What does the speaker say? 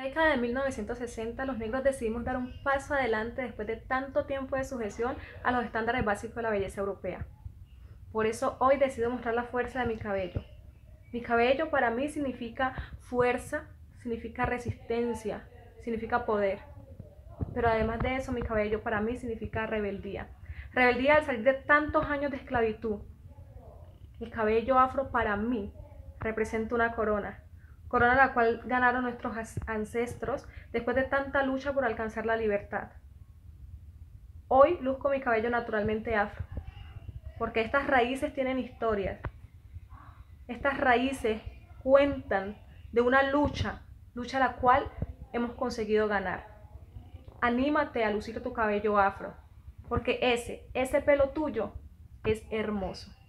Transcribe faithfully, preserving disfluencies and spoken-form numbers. En la década de mil novecientos sesenta, los negros decidimos dar un paso adelante después de tanto tiempo de sujeción a los estándares básicos de la belleza europea. Por eso hoy decido mostrar la fuerza de mi cabello. Mi cabello para mí significa fuerza, significa resistencia, significa poder. Pero además de eso, mi cabello para mí significa rebeldía. Rebeldía al salir de tantos años de esclavitud. El cabello afro para mí representa una corona. Corona la cual ganaron nuestros ancestros después de tanta lucha por alcanzar la libertad. Hoy luzco mi cabello naturalmente afro, porque estas raíces tienen historias. Estas raíces cuentan de una lucha, lucha la cual hemos conseguido ganar. Anímate a lucir tu cabello afro, porque ese, ese pelo tuyo es hermoso.